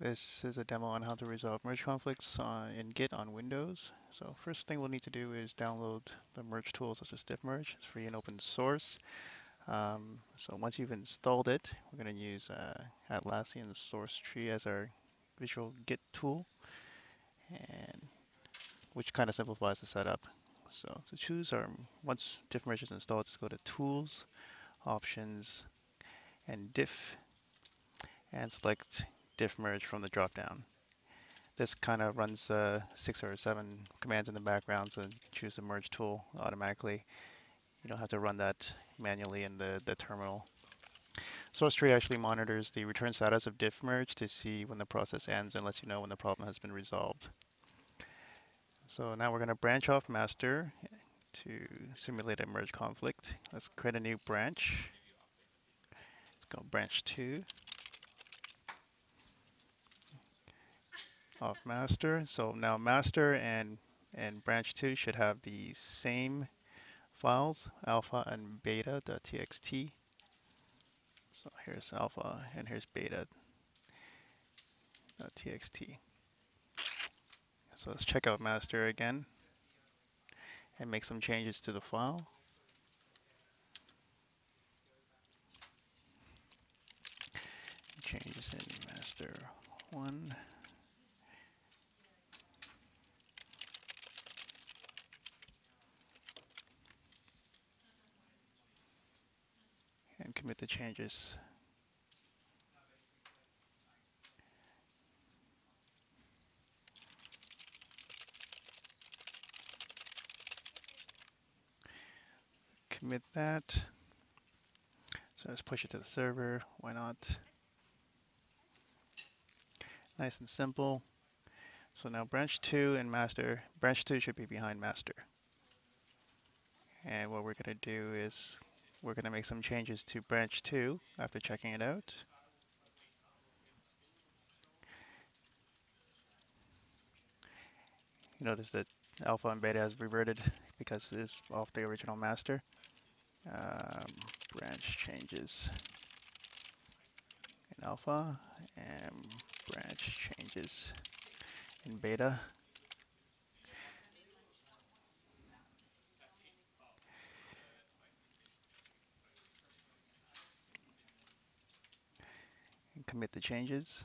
This is a demo on how to resolve merge conflicts in Git on Windows. So first thing we'll need to do is download the merge tool such as DiffMerge. It's free and open source. So once you've installed it, we're going to use Atlassian SourceTree as our visual Git tool, and which kind of simplifies the setup. So to choose our, once DiffMerge is installed, just go to Tools, Options, and Diff, and select DiffMerge from the drop-down. This kind of runs 6 or 7 commands in the background, so you can choose the merge tool automatically. You don't have to run that manually in the terminal. SourceTree actually monitors the return status of DiffMerge to see when the process ends and lets you know when the problem has been resolved. So now we're going to branch off master to simulate a merge conflict. Let's create a new branch. Let's go branch 2. Off master. So now master and branch 2 should have the same files, alpha and beta.txt. So here's alpha and here's beta.txt. So let's check out master again and make some changes to the file. Changes in master 1. Commit the changes. Commit that. So let's push it to the server. Why not? Nice and simple. So now branch 2 and master. Branch 2 should be behind master. And what we're going to do is we're going to make some changes to branch 2 after checking it out. You notice that alpha and beta has reverted because it's off the original master. Branch changes in alpha and branch changes in beta. Commit the changes.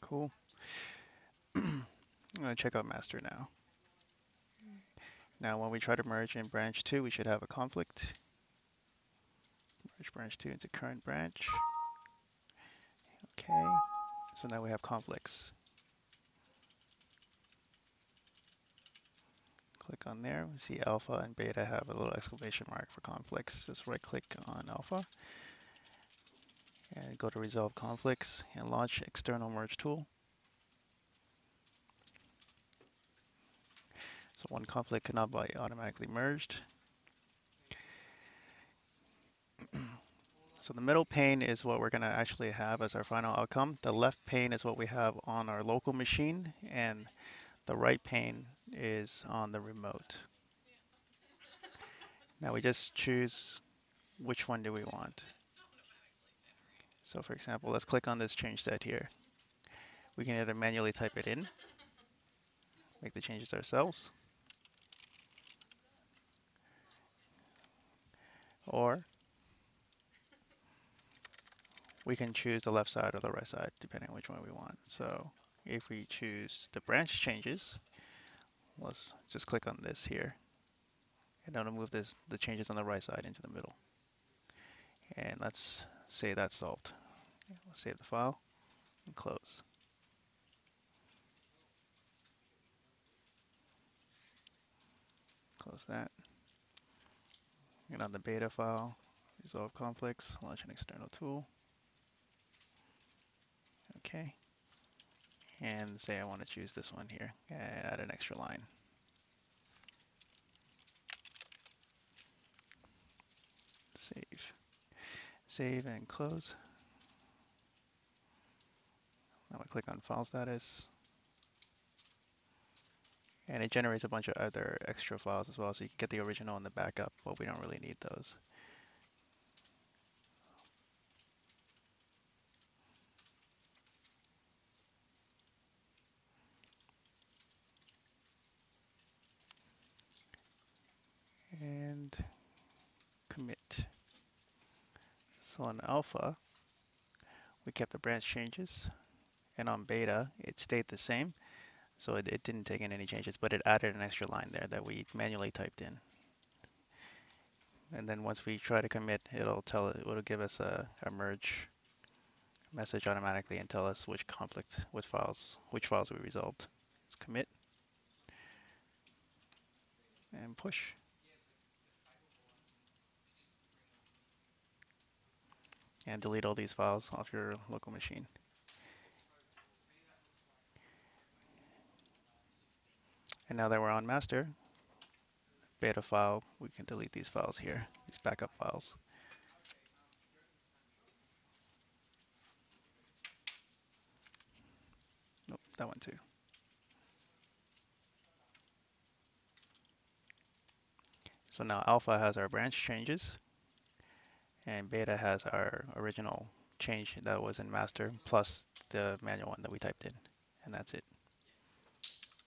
Cool. I'm going to check out master now. Now when we try to merge in branch 2, we should have a conflict. Merge branch 2 into current branch. Okay, so now we have conflicts. Click on there, we see alpha and beta have a little exclamation mark for conflicts. Just right click on alpha and go to resolve conflicts and launch external merge tool. So one conflict cannot be automatically merged. So the middle pane is what we're going to actually have as our final outcome. The left pane is what we have on our local machine, and the right pane is on the remote. Now we just choose which one do we want. So for example, let's click on this change set here. We can either manually type it in, make the changes ourselves, or we can choose the left side or the right side, depending on which one we want. So if we choose the branch changes, let's just click on this here, and I'm going to move the changes on the right side into the middle. And let's say that's solved. Let's save the file and close. Close that. And on the beta file, resolve conflicts, launch an external tool. Okay. And say I want to choose this one here and add an extra line. Save. Save and close. Now I click on file status And it generates a bunch of other extra files as well, so you can get the original and the backup, but we don't really need those. And commit. So on alpha, we kept the branch changes, and on beta, it stayed the same. So it didn't take in any changes, but it added an extra line there that we manually typed in. And then once we try to commit, it'll give us a merge message automatically and tell us which conflict, which files we resolved. Let's commit and push. And delete all these files off your local machine. And now that we're on master, beta file, we can delete these files here, these backup files. Nope, that one too. So now alpha has our branch changes, and beta has our original change that was in master, plus the manual one that we typed in, and that's it.